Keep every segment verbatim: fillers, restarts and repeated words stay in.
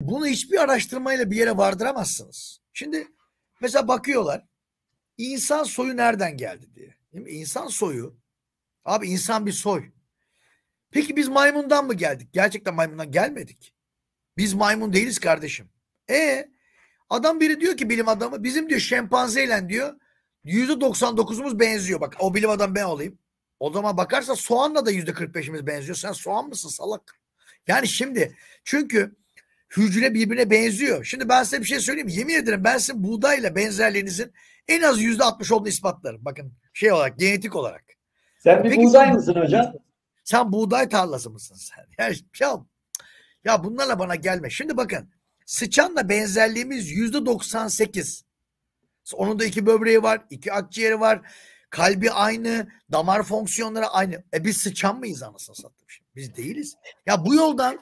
Bunu hiçbir araştırmayla bir yere vardıramazsınız. Şimdi mesela bakıyorlar, insan soyu nereden geldi diye. Şimdi insan soyu, abi insan bir soy. Peki biz maymundan mı geldik? Gerçekten maymundan gelmedik. Biz maymun değiliz kardeşim. E adam biri diyor ki, bilim adamı, bizim diyor şempanzeyle diyor yüzde doksan dokuzumuz benziyor. Bak o bilim adamı ben olayım. O zaman bakarsa soğanla da yüzde kırk beşimiz benziyor. Sen soğan mısın salak? Yani şimdi çünkü hücre birbirine benziyor. Şimdi ben size bir şey söyleyeyim. Yemin ederim ben sizin buğdayla benzerliğinizin en az yüzde altmış olduğunu ispatlarım. Bakın şey olarak, genetik olarak. Sen bir Peki, buğday sen, mısın hocam? Sen buğday tarlası mısın sen? Ya, ya, ya bunlarla bana gelme. Şimdi bakın, sıçanla benzerliğimiz yüzde doksan sekiz. Onun da iki böbreği var, iki akciğeri var. Kalbi aynı, damar fonksiyonları aynı. E biz sıçan mıyız anasını satayım şimdi? Biz değiliz. Ya bu yoldan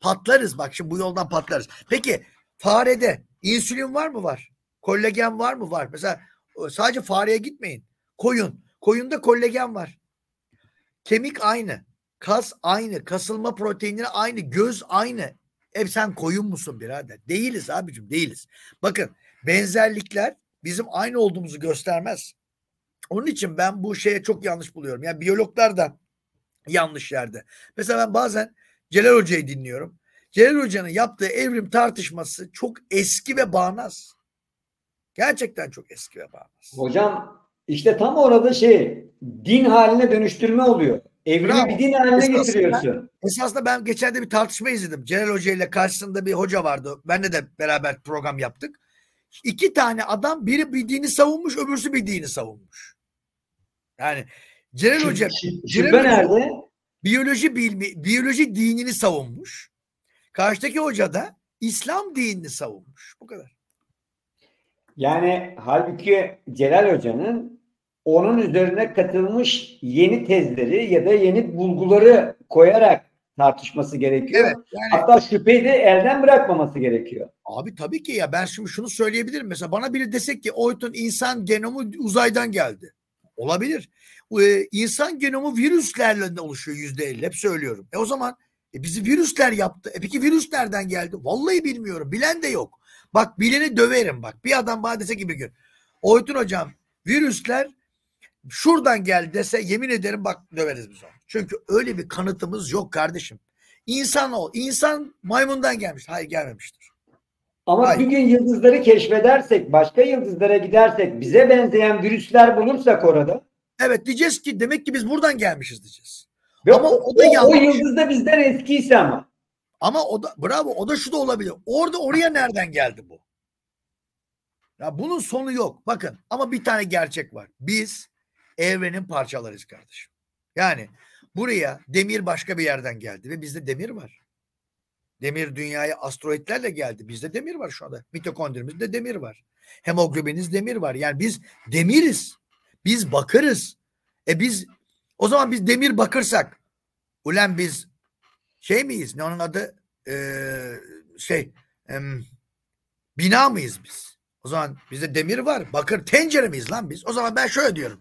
patlarız. Bak şimdi bu yoldan patlarız. Peki farede insülin var mı? Var. Kollagen var mı? Var. Mesela sadece fareye gitmeyin. Koyun. Koyunda kollagen var. Kemik aynı. Kas aynı. Kasılma proteinleri aynı. Göz aynı. E sen koyun musun birader? Değiliz abicim, değiliz. Bakın benzerlikler bizim aynı olduğumuzu göstermez. Onun için ben bu şeye çok yanlış buluyorum. Yani biyologlar da yanlış yerde. Mesela ben bazen Celal Hoca'yı dinliyorum. Celal Hoca'nın yaptığı evrim tartışması çok eski ve bağnaz. Gerçekten çok eski ve bağnaz. Hocam işte tam orada şey, din haline dönüştürme oluyor. Evrimi Bravo. bir din haline esasında, getiriyorsun. Esasında ben geçen de bir tartışma izledim. Celal Hoca ile karşısında bir hoca vardı. Benle de beraber program yaptık. İki tane adam, biri bir dini savunmuş, öbürsü bir dini savunmuş. Yani Celal Hoca, Celal nerede? Biyoloji bilimi, biyoloji dinini savunmuş. Karşıdaki hoca da İslam dinini savunmuş. Bu kadar. Yani halbuki Celal Hoca'nın onun üzerine katılmış yeni tezleri ya da yeni bulguları koyarak tartışması gerekiyor. Evet, yani, hatta şüpheyi de elden bırakmaması gerekiyor. Abi tabii ki ya, ben şimdi şunu söyleyebilirim. Mesela bana biri desek ki Oytun insan genomu uzaydan geldi. Olabilir. Ee, insan genomu virüslerle oluşuyor yüzde elli. Hep söylüyorum. E o zaman e bizi virüsler yaptı. E peki virüs nereden geldi? Vallahi bilmiyorum. Bilen de yok. Bak bileni döverim bak. Bir adam bana dese ki bir gün, Oytun hocam virüsler şuradan geldi dese, yemin ederim bak döveriz biz onu. Çünkü öyle bir kanıtımız yok kardeşim. İnsan o. İnsan maymundan gelmiş. Hayır, gelmemiştir. Ama Hayır. bir gün yıldızları keşfedersek, başka yıldızlara gidersek, bize benzeyen virüsler bulursak orada. Evet, diyeceğiz ki demek ki biz buradan gelmişiz diyeceğiz. Yok, ama o, o da yanlış. O yıldız da bizden eskiyse ama. Ama o da bravo, o da şu da olabilir. Orada oraya nereden geldi bu? Ya bunun sonu yok. Bakın ama bir tane gerçek var. Biz evrenin parçalarıyız kardeşim. Yani buraya demir başka bir yerden geldi ve bizde demir var. Demir dünyaya asteroidlerle geldi. Bizde demir var şu anda. Mitokondrimizde demir var. Hemoglobinimiz demir var. Yani biz demiriz. Biz bakırız. E biz o zaman biz demir bakırsak, ulan biz şey miyiz? Ne onun adı? Ee, şey e, bina mıyız biz? O zaman bizde demir var. Bakır tencere miyiz lan biz? O zaman ben şöyle diyorum.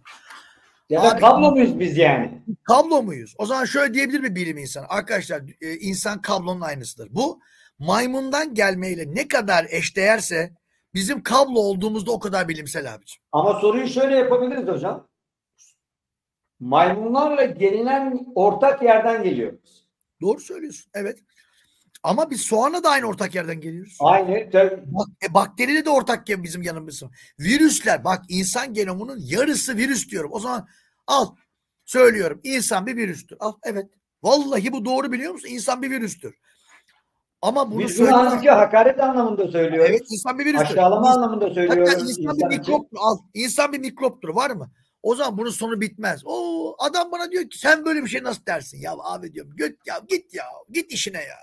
Ya da kablo muyuz biz yani? Kablo muyuz? O zaman şöyle diyebilir bir bilim insanı. Arkadaşlar insan kablonun aynısıdır. Bu maymundan gelmeyle ne kadar eşdeğerse bizim kablo olduğumuzda o kadar bilimsel abiciğim. Ama soruyu şöyle yapabiliriz hocam. Maymunlarla gelinen ortak yerden geliyoruz. Doğru söylüyorsun. Evet. Ama biz soğanla da aynı ortak yerden geliyoruz. Aynı. Bak, e, bakteriyle de ortak bizim yanımızda. Virüsler. Bak insan genomunun yarısı virüs diyorum. O zaman al. Söylüyorum. İnsan bir virüstür. Al. Evet. Vallahi bu doğru, biliyor musun? İnsan bir virüstür. Ama bunu söylüyoruz. Hakaret anlamında söylüyoruz. Evet. İnsan bir virüstür. Aşağılama İns anlamında söylüyoruz. Hatta insan, insan bir mikroptur. Al. İnsan bir mikroptur. Var mı? O zaman bunun sonu bitmez. Oo, adam bana diyor ki sen böyle bir şey nasıl dersin? Ya abi diyorum. Git ya. Git ya. Git işine ya.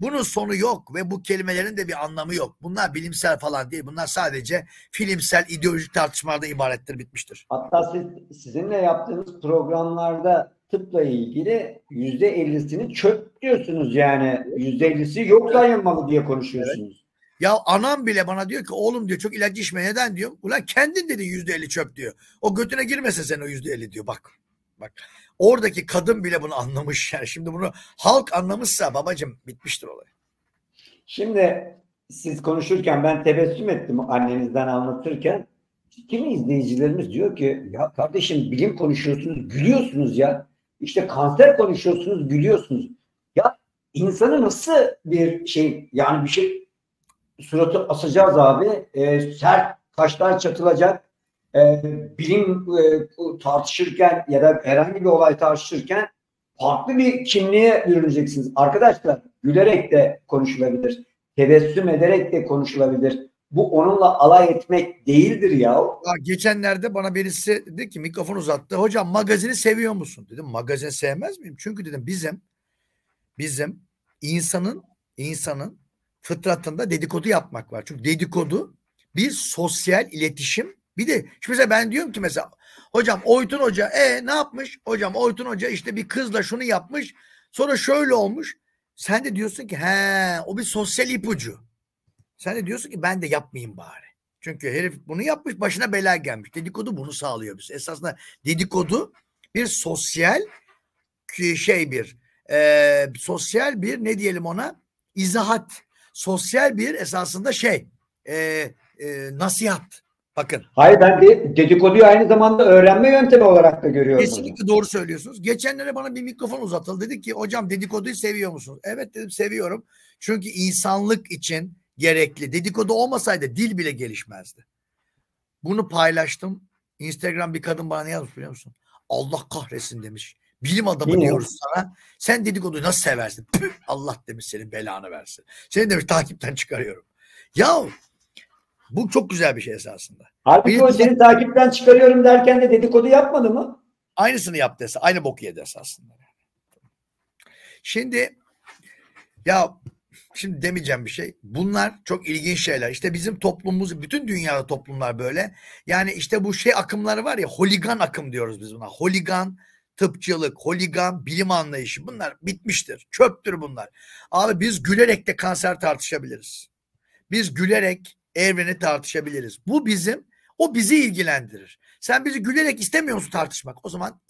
Bunun sonu yok ve bu kelimelerin de bir anlamı yok. Bunlar bilimsel falan değil. Bunlar sadece filmsel, ideolojik tartışmalardan ibarettir, bitmiştir. Hatta siz, sizinle yaptığınız programlarda tıpla ilgili yüzde ellisini çöp diyorsunuz yani. Yüzde ellisi yok sayılmalı diye konuşuyorsunuz. Evet. Ya anam bile bana diyor ki oğlum diyor çok ilaç içme, neden diyor. Ulan kendin dedi yüzde elli çöp diyor. O götüne girmesin sen o yüzde elli diyor bak. Bak oradaki kadın bile bunu anlamış yani. Şimdi bunu halk anlamışsa babacığım bitmiştir olay. Şimdi siz konuşurken ben tebessüm ettim annenizden anlatırken. Kimi izleyicilerimiz diyor ki ya kardeşim bilim konuşuyorsunuz gülüyorsunuz ya. İşte kanser konuşuyorsunuz gülüyorsunuz. Ya insanı nasıl bir şey yani bir şey suratı asacağız abi. E, sert kaşlar çatılacak. E, bilim e, tartışırken ya da herhangi bir olay tartışırken farklı bir kimliğe bürüneceksiniz. Arkadaşlar gülerek de konuşulabilir. Tebessüm ederek de konuşulabilir. Bu onunla alay etmek değildir ya. Ya geçenlerde bana birisi dedi ki mikrofon uzattı. Hocam magazini seviyor musun? Dedim magazin sevmez miyim? Çünkü dedim bizim bizim insanın insanın fıtratında dedikodu yapmak var. Çünkü dedikodu bir sosyal iletişim. Bir de şimdi mesela ben diyorum ki mesela hocam Oytun Hoca e ne yapmış? Hocam Oytun Hoca işte bir kızla şunu yapmış. Sonra şöyle olmuş. Sen de diyorsun ki he o bir sosyal ipucu. Sen de diyorsun ki ben de yapmayayım bari. Çünkü herif bunu yapmış başına bela gelmiş. Dedikodu bunu sağlıyor biz. Esasında dedikodu bir sosyal şey bir e, sosyal bir ne diyelim ona izahat. Sosyal bir esasında şey e, e, nasihat. Bakın. Hayır ben de dedikoduyu aynı zamanda öğrenme yöntemi olarak da görüyorum. Kesinlikle doğru söylüyorsunuz. Geçenlere bana bir mikrofon uzatıldı. Dedi ki hocam dedikoduyu seviyor musunuz? Evet dedim seviyorum. Çünkü insanlık için gerekli. Dedikodu olmasaydı dil bile gelişmezdi. Bunu paylaştım. Instagram bir kadın bana ne yazmış biliyor musun? Allah kahretsin demiş. Bilim adamı diyoruz sana. Sen dedikoduyu nasıl seversin? Püh, Allah demiş senin belanı versin. Seni demiş takipten çıkarıyorum. Yahu bu çok güzel bir şey esasında. Halbuki Bilim... o seni takipten çıkarıyorum derken de dedikodu yapmadı mı? Aynısını yaptı. Aynı boku yedi esasında. Şimdi ya şimdi demeyeceğim bir şey. Bunlar çok ilginç şeyler. İşte bizim toplumumuz, bütün dünyada toplumlar böyle. Yani işte bu şey akımları var ya, holigan akım diyoruz biz buna. Holigan, tıpçılık, holigan, bilim anlayışı. Bunlar bitmiştir. Çöptür bunlar. Abi biz gülerek de kanser tartışabiliriz. Biz gülerek evreni tartışabiliriz. Bu bizim, o bizi ilgilendirir. Sen bizi gülerek istemiyor musun tartışmak? O zaman